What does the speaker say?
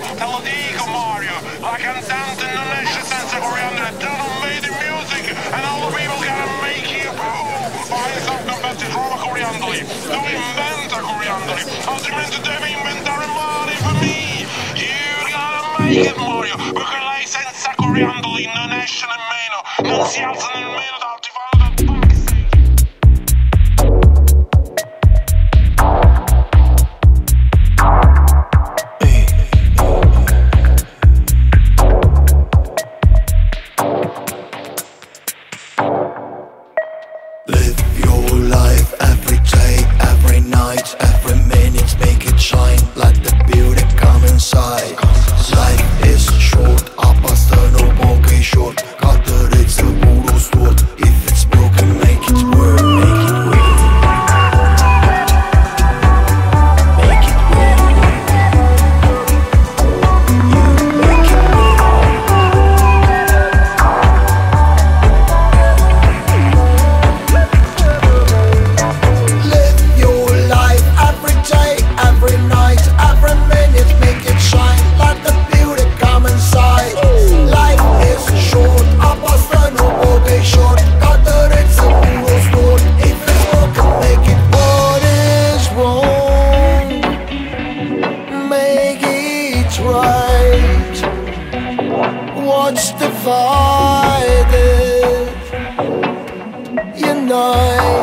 Mario, te lo dico Mario, la cantante non esce senza coriandere. You don't make the music and all the people gotta make you find some confetti, trova coriandoli, tu inventa coriandoli, altrimenti devi inventare male per me. You gotta make it Mario, perché lei senza coriandoli non esce nemmeno, non si alza nemmeno dal divano da backstage. What's divided, unite.